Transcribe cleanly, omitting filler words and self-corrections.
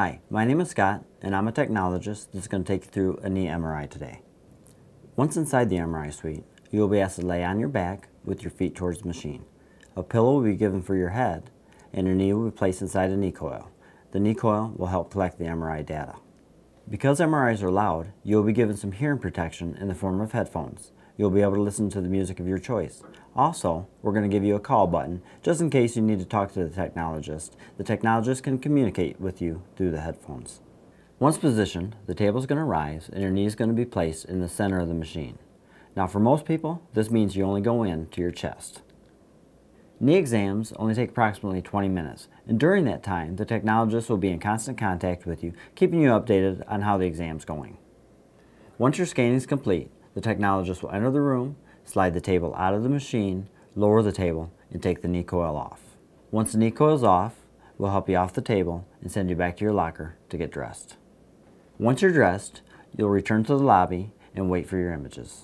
Hi, my name is Scott, and I'm a technologist that's going to take you through a knee MRI today. Once inside the MRI suite, you will be asked to lay on your back with your feet towards the machine. A pillow will be given for your head, and your knee will be placed inside a knee coil. The knee coil will help collect the MRI data. Because MRIs are loud, you will be given some hearing protection in the form of headphones. You'll be able to listen to the music of your choice. Also, we're going to give you a call button just in case you need to talk to the technologist. The technologist can communicate with you through the headphones. Once positioned, the table is going to rise and your knee is going to be placed in the center of the machine. Now for most people, this means you only go in to your chest. Knee exams only take approximately 20 minutes, and during that time, the technologist will be in constant contact with you, keeping you updated on how the exam's going. Once your scanning is complete, the technologist will enter the room, slide the table out of the machine, lower the table, and take the knee coil off. Once the knee coil is off, we'll help you off the table and send you back to your locker to get dressed. Once you're dressed, you'll return to the lobby and wait for your images.